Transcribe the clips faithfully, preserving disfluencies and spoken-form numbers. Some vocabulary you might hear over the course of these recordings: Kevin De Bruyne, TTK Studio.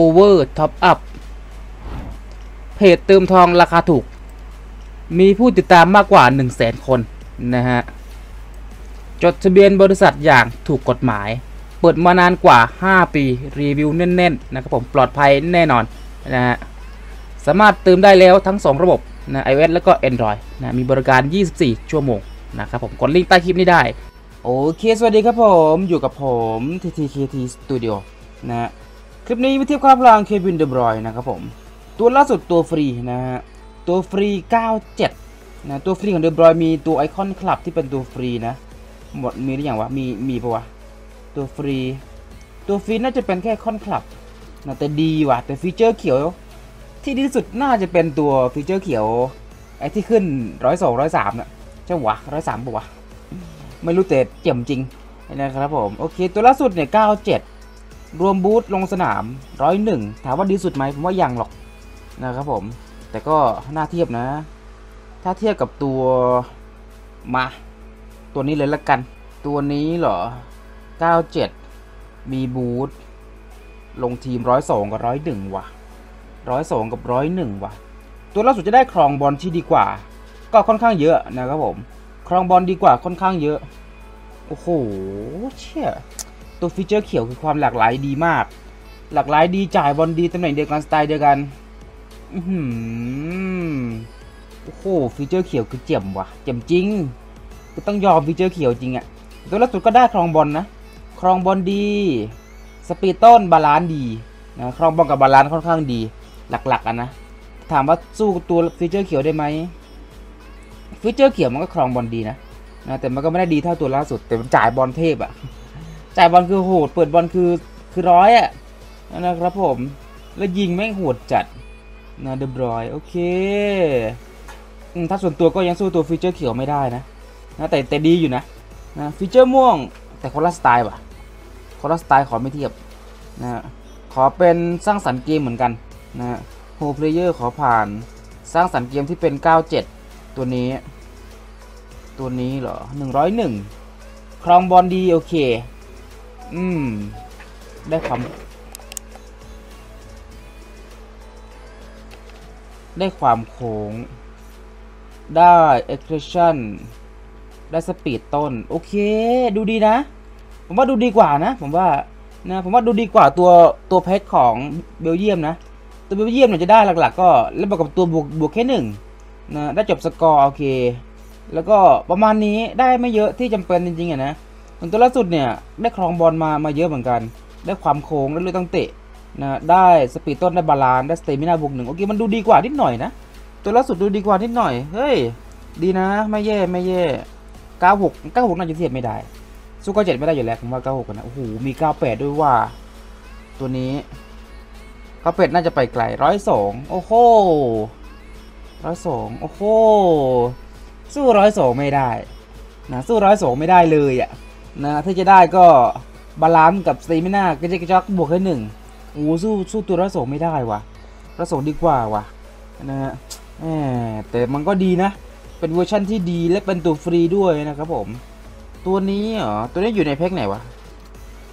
Over Top Up เพจเติมทองราคาถูกมีผู้ติดตามมากกว่า หนึ่งแสน คนนะฮะจดทะเบียนบริษัทอย่างถูกกฎหมายเปิดมานานกว่าห้าปีรีวิวแน่นๆนะครับผมปลอดภัยแน่นอนนะฮะสามารถเติมได้แล้วทั้งสองระบบนะ iOS แล้วก็ Android นะมีบริการยี่สิบสี่ชั่วโมงนะครับผมกดลิงก์ใต้คลิปนี้ได้โอเคสวัสดีครับผมอยู่กับผม ที ที เค ที Studio นะฮะคลิปนี้มาเทียบความพลังเควินเดบรอยน์นะครับผมตัวล่าสุดตัวฟรีนะฮะตัวฟรีเก้าสิบเจ็ดนะตัวฟรีของเดบรอยน์มีตัวไอคอนคลับที่เป็นตัวฟรีนะหมดมีหรือยังวะมีมีปะวะตัวฟรีตัวฟรีน่าจะเป็นแค่คอนคลับนะแต่ดีว่ะแต่ฟีเจอร์เขียวที่ดีที่สุดน่าจะเป็นตัวฟีเจอร์เขียวไอที่ขึ้นร้อยสองร้อยสามนะใช่หวะร้อยสามปะวะไม่รู้แต่เจ๋มจริงนะครับผมโอเคตัวล่าสุดเนี่ยเก้าเจ็ดรวมบูธลงสนามร้อยหนึ่งถามว่าดีสุดไหมผมว่ายังหรอกนะครับผมแต่ก็น่าเทียบนะถ้าเทียบกับตัวมาตัวนี้เลยละกันตัวนี้เหรอเก้าสิบเจ็ดมีบูทลงทีมหนึ่งร้อยสองกับหนึ่งร้อยหนึ่งว่ะหนึ่งร้อยสองกับหนึ่งร้อยหนึ่งว่ะตัวล่าสุดจะได้ครองบอลที่ดีกว่าก็ค่อนข้างเยอะนะครับผมครองบอลดีกว่าค่อนข้างเยอะโอ้โหเชี่ยตัวฟีเจอร์เขียวคือความหลากหลายดีมากหลากหลายดีจ่ายบอลดีตำแหน่งเดียวกันสไตล์เดียวกันอืมโอ้โหฟีเจอร์เขียวคือเจ๋มว่ะเจ๋มจริงคือต้องยอมฟีเจอร์เขียวจริงอะตัวล่าสุดก็ได้ครองบอลนะครองบอลดีสปีดต้นบาลานซ์ดีนะครองบอลกับบาลานซ์ค่อนข้างดีหลักๆอ่ะนะถามว่าสู้ตัวฟีเจอร์เขียวได้ไหมฟีเจอร์เขียวมันก็ครองบอลดีนะนะแต่มันก็ไม่ได้ดีเท่าตัวล่าสุดแต่มันจ่ายบอลเทพอ่ะจ่ายบอลคือโหดเปิดบอลคือคือร้อยอ่ะนะครับผมแล้วยิงแม่งโหดจัดนะเดบรอยน์โอเคถ้าส่วนตัวก็ยังสู้ตัวฟีเจอร์เขียวไม่ได้นะนะแต่แต่ดีอยู่นะนะฟีเจอร์ม่วงแต่คนละสไตล์ป่ะคนละสไตล์ขอไม่เทียบนะขอเป็นสร้างสรรค์เกมเหมือนกันนะโฮมเพลเยอร์ขอผ่านสร้างสรรค์เกมที่เป็นเก้าสิบเจ็ดตัวนี้ตัวนี้เหรอหนึ่งร้อยหนึ่งครองบอลดีโอเคอืมได้ความได้ความโค้งได้เอ็กซ์เพรสชั่นได้สปีดต้นโอเคดูดีนะผมว่าดูดีกว่านะผมว่านะผมว่าดูดีกว่าตัวตัวเพชรของเบลเยียมนะตัวเบลเยียมเนี่ยจะได้หลักๆก็แล้วประกอบตัวบวกบวกแค่หนึ่งนะได้จบสกอร์โอเคแล้วก็ประมาณนี้ได้ไม่เยอะที่จำเป็นจริงๆอ่ะนะตัวล่าสุดเนี่ยได้ครองบอลมามาเยอะเหมือนกันได้ความโค้งได้ลูกตั้งเตะนะได้สปีดต้นได้บาลานซ์ได้สเตมิน่าบวกหนึ่งโอเคมันดูดีกว่านิดหน่อยนะตัวล่าสุดดูดีกว่านิดหน่อยเฮ้ยดีนะไม่แย่ไม่แย่เก้าสิบหก เก้าสิบหกน่าจะเทียบไม่ได้สู้เก้าสิบเจ็ดไม่ได้อยู่แล้วผมว่าเก้าสิบหกนะโอ้โหมีเก้าสิบแปดด้วยว่าตัวนี้เก้าสิบแปดน่าจะไปไกลหนึ่งร้อยสองโอ้โหหนึ่งร้อยสองโอ้โหสู้หนึ่งร้อยสองไม่ได้นะสู้หนึ่งร้อยสองไม่ได้เลยอ่ะนะถ้าจะได้ก็บาลานซ์กับซีไม่น่ากระจิกกระจอกบวกแค่หนึ่งโอ้สู้สู้ตัวหนึ่งร้อยสองไม่ได้ว่ะหนึ่งร้อยสองดีกว่าว่ะนะฮะแต่มันก็ดีนะเป็นเวอร์ชันที่ดีและเป็นตัวฟรีด้วยนะครับผมตัวนี้เหรอตัวนี้อยู่ในแพ็กไหนวะ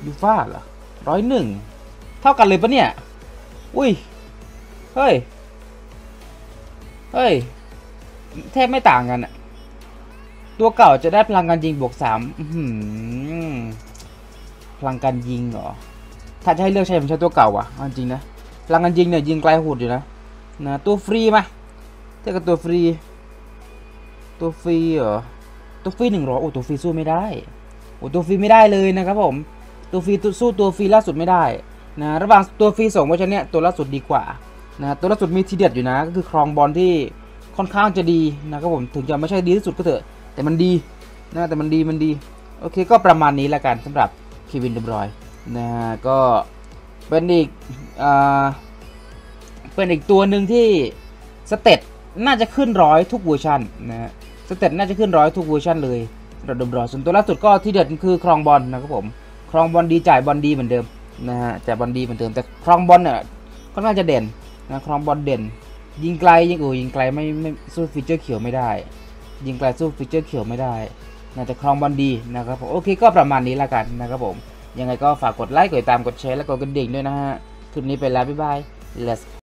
ยูฟ่าเหรอร้อยหนึ่งเท่ากันเลยปะเนี่ยอุ้ยเฮ้ยเฮ้ยแทบไม่ต่างกันอะตัวเก่าจะได้พลังการยิงบวกสามพลังการยิงเหรอถ้าจะให้เลือกใช้ผมใช้ตัวเก่าว่ะจริงนะพลังการยิงเนี่ยยิงไกลโหดอยู่นะนะตัวฟรีมาเทียบกับตัวฟรีตัวฟรีเหรอตัวฟรีหนึ่งร้อยโอ้ตัวฟรีสู้ไม่ได้โอ้ตัวฟรีไม่ได้เลยนะครับผมตัวฟรีสู้ตัวฟรีล่าสุดไม่ได้นะระหว่างตัวฟรีสองเวอร์ชันเนี้ยตัวล่าสุดดีกว่านะตัวล่าสุดมีทีเด็ดอยู่นะก็คือครองบอลที่ค่อนข้างจะดีนะครับผมถึงจะไม่ใช่ดีที่สุดก็เถอะแต่มันดีนะแต่มันดีมันดีโอเคก็ประมาณนี้ละกันสำหรับเควินเดบรอยน์นะก็เป็นอีกอ่าเป็นอีกตัวหนึ่งที่สเตตน่าจะขึ้นร้อยทุกเวอร์ชันนะฮะสเต็ปน่าจะขึ้นร้อยทุกเวอร์ชันเลยระดมรอส่วนตัวล่าสุดก็ที่เด็ดคือครองบอลนะครับผมครองบอลดีจ่ายบอลดีเหมือนเดิมนะฮะจ่ายบอลดีเหมือนเดิมแต่ครองบอลเนี่ยก็น่าจะเด่นนะครองบอลเด่นยิงไกลยิงอู่ยิงไกลไม่ไม่สู้ฟีเจอร์เขียวไม่ได้ยิงไกลสู้ฟีเจอร์เขียวไม่ได้นะแต่ครองบอลดีนะครับผมโอเคก็ประมาณนี้ละกันนะครับผมยังไงก็ฝากกดไลค์กดติดตามกดแชร์และกดกระดิ่งด้วยนะฮะ คลิปนี้ไปแล้วบ๊ายบาย Let's